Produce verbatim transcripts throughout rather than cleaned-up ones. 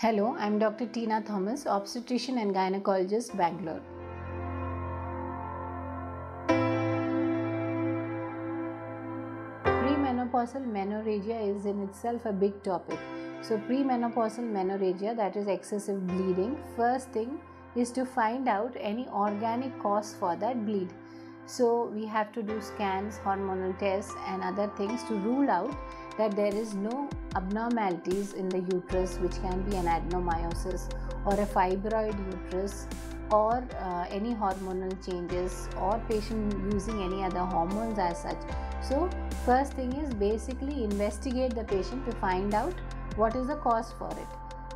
Hello, I am Doctor Tina Thomas, obstetrician and gynecologist, Bangalore. Premenopausal menorrhagia is in itself a big topic. So premenopausal menorrhagia, that is excessive bleeding, first thing is to find out any organic cause for that bleed. So we have to do scans, hormonal tests and other things to rule out that there is no abnormalities in the uterus, which can be an adenomyosis or a fibroid uterus or uh, any hormonal changes or patient using any other hormones as such. So first thing is basically investigate the patient to find out what is the cause for it.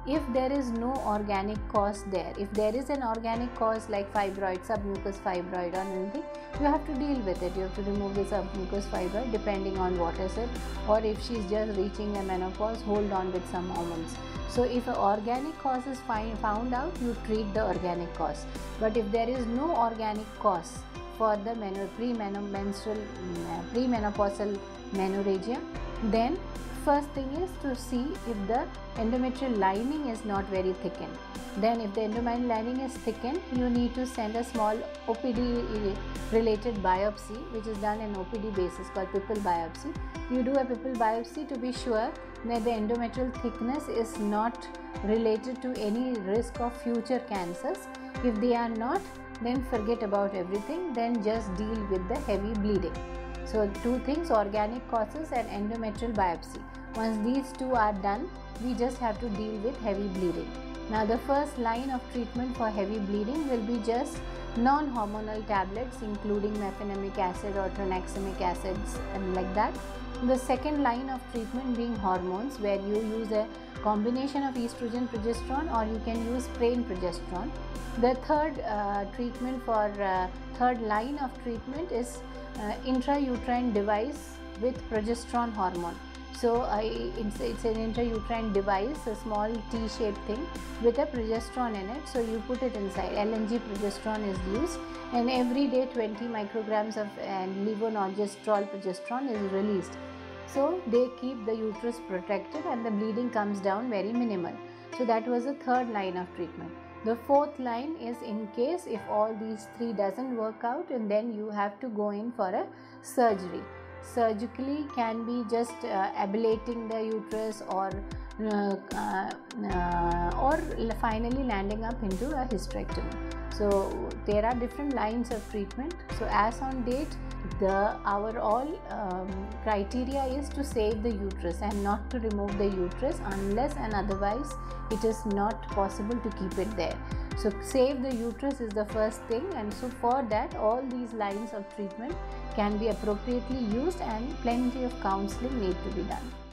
If there is no organic cause there, if there is an organic cause like fibroid, submucous fibroid or anything, you have to deal with it. You have to remove the submucous fibroid depending on what is it, or if she is just reaching the menopause, hold on with some hormones. So if an organic cause is found out, you treat the organic cause. But if there is no organic cause for the pre-menstrual, premenopausal menorrhagia, then first thing is to see if the endometrial lining is not very thickened. Then if the endometrial lining is thickened, you need to send a small O P D related biopsy, which is done in O P D basis, called Piplle Biopsy. You do a Piplle Biopsy to be sure that the endometrial thickness is not related to any risk of future cancers. If they are not, then forget about everything, then just deal with the heavy bleeding. So two things, organic causes and endometrial biopsy. Once these two are done, we just have to deal with heavy bleeding. Now the first line of treatment for heavy bleeding will be just non-hormonal tablets, including mefenamic acid or tranexamic acids and like that. The second line of treatment being hormones, where you use a combination of estrogen progesterone or you can use plain progesterone. The third uh, treatment for uh, third line of treatment is Uh, intrauterine device with progesterone hormone. So uh, it's, it's an intrauterine device, a small T-shaped thing with a progesterone in it. So you put it inside. L N G progesterone is used, and every day twenty micrograms of uh, levonorgestrel progesterone is released. So they keep the uterus protected and the bleeding comes down very minimal. So that was the third line of treatment. The fourth line is in case if all these three doesn't work out, and then you have to go in for a surgery. Surgically can be just uh, ablating the uterus or uh, uh, or finally landing up into a hysterectomy. So there are different lines of treatment. So as on date, the our all um, criteria is to save the uterus and not to remove the uterus unless and otherwise it is not possible to keep it there. So save the uterus is the first thing, and so for that all these lines of treatment can be appropriately used and plenty of counseling need to be done.